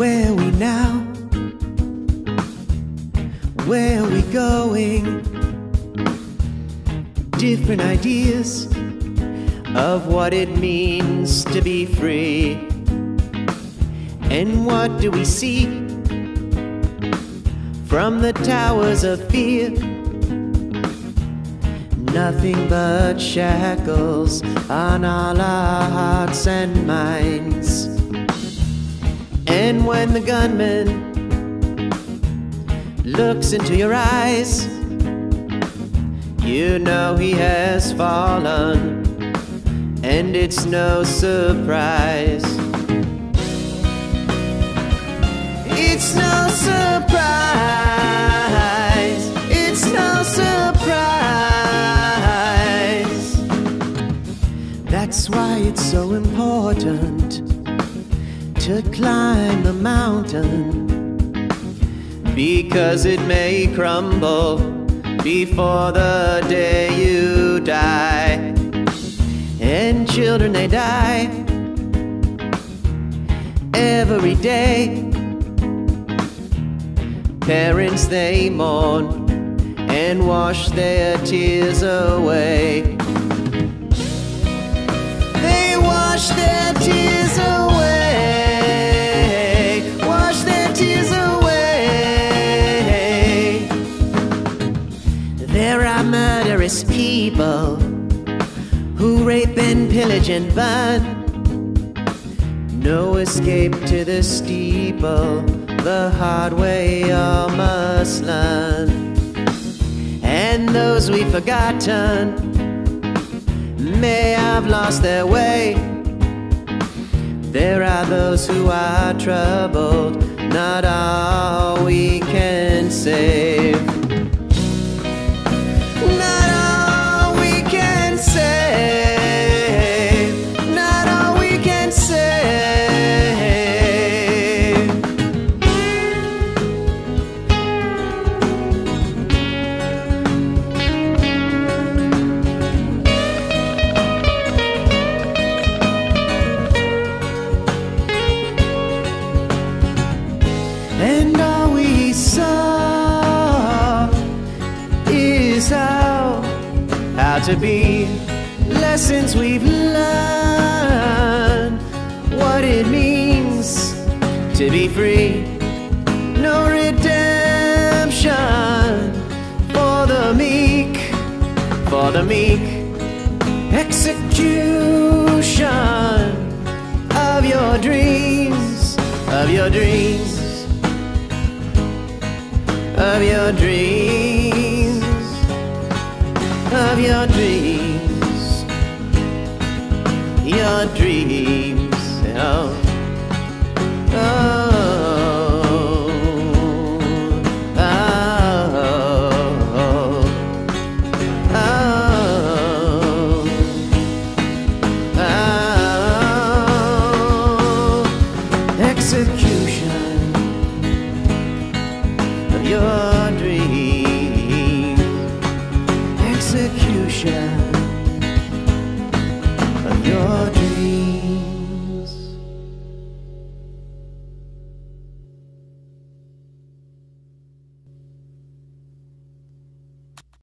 Where are we now? Where are we going? Different ideas of what it means to be free. And what do we see from the towers of fear? Nothing but shackles on all our hearts and minds. And when the gunman looks into your eyes, you know he has fallen, and it's no surprise. It's no surprise. It's no surprise. That's why it's so important to climb the mountain, because it may crumble before the day you die. And children, they die every day. Parents, they mourn and wash their tears away. They wash their tears away. Wash their tears away. There are murderous people who rape and pillage and burn. No escape to the steeple, the hard way all must learn. And those we've forgotten may have lost their way. There are those who are troubled, not all we can save. Not all we can save. To be lessons we've learned, what it means to be free. No redemption for the meek, for the meek. Execution of your dreams, of your dreams, of your dreams, of your dreams, your dreams. Oh, oh, oh, oh, oh, oh, oh. Execute.